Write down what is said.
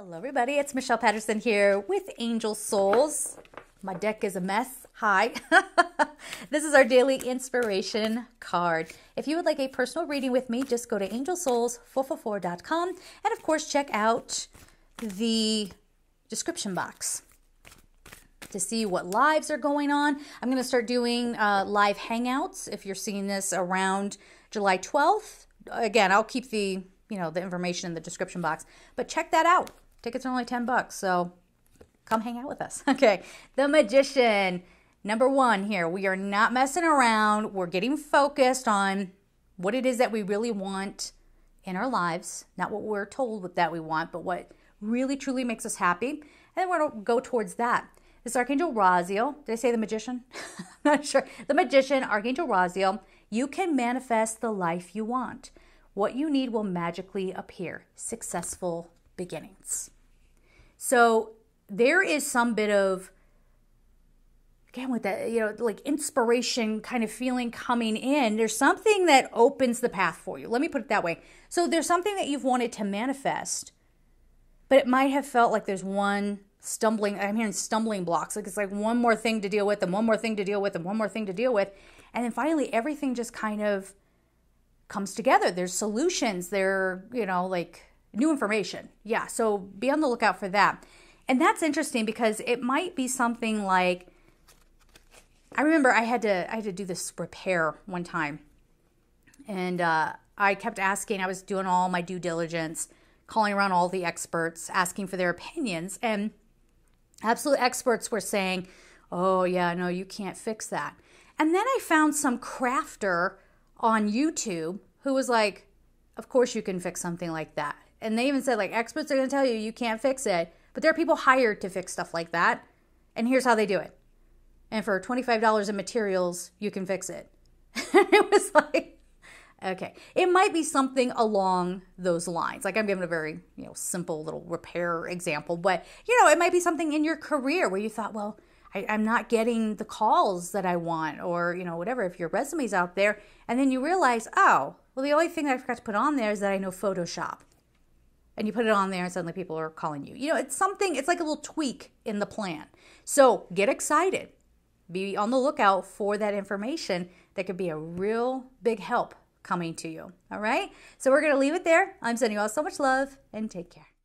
Hello everybody, it's Michelle Patterson here with Angel Souls. My deck is a mess. Hi. This is our daily inspiration card. If you would like a personal reading with me, just go to angelsouls444.com and of course check out the description box to see what lives are going on. I'm going to start doing live hangouts if you're seeing this around July 12th. Again, I'll keep the, the information in the description box, but check that out. Tickets are only $10, so come hang out with us. Okay, the Magician, number one here. We are not messing around. We're getting focused on what it is that we really want in our lives, not what we're told that we want, but what really truly makes us happy, and then we're going to go towards that. This Archangel Raziel, did I say the Magician? I'm not sure. The Magician, Archangel Raziel, you can manifest the life you want. What you need will magically appear. Successful beginnings. So there is some bit of, again, with that, like inspiration kind of feeling coming in. There's something that opens the path for you. Let me put it that way. So there's something that you've wanted to manifest, but it might have felt like there's one stumbling, I'm hearing stumbling blocks. Like it's like one more thing to deal with and one more thing to deal with and one more thing to deal with. And then finally everything just kind of comes together. There's solutions. There, like new information. Yeah, so be on the lookout for that. And that's interesting because it might be something like, I remember I had to do this repair one time. And I kept asking, I was doing all my due diligence, calling around all the experts, asking for their opinions. And absolute experts were saying, oh yeah, no, you can't fix that. And then I found some crafter on YouTube who was like, of course you can fix something like that. And they even said, like, experts are going to tell you you can't fix it, but there are people hired to fix stuff like that, and here's how they do it, and for $25 in materials you can fix it. It was like, okay, it might be something along those lines. Like, I'm giving a very simple little repair example, but it might be something in your career where you thought, well, I'm not getting the calls that I want, or, whatever, if your resume's out there. And then you realize, oh, well, the only thing that I forgot to put on there is that I know Photoshop. And you put it on there and suddenly people are calling you. It's something, it's like a little tweak in the plan. So get excited. Be on the lookout for that information that could be a real big help coming to you. All right? So we're going to leave it there. I'm sending you all so much love and take care.